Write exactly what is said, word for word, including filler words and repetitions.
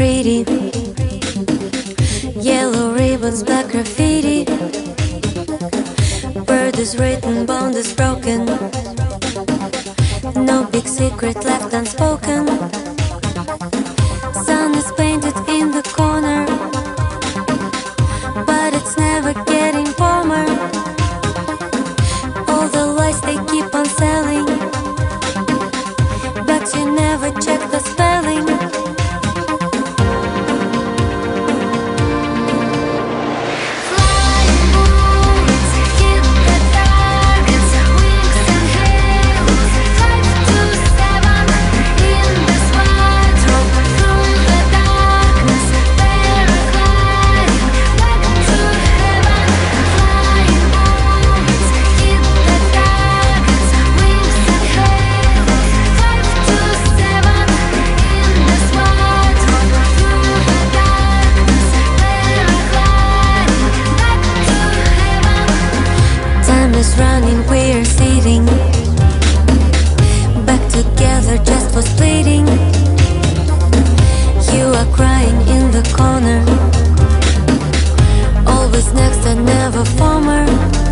pretty. Yellow ribbons, black graffiti. Word is written, bond is broken. No big secret left unspoken. Sun is painted in the corner, but it's never getting warmer. All the lies they keep on selling, but you never check the spelling. Running, we are sitting back together just for splitting. You are crying in the corner, always next and never former.